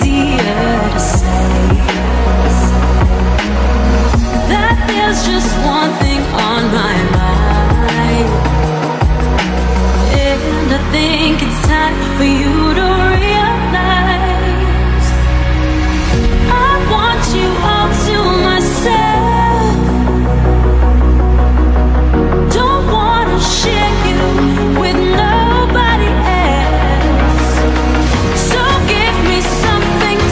easier to say that there's just one thing on my mind, and I think it's time for you to realize I want you all to myself. Don't want to share you with nobody else. So give me something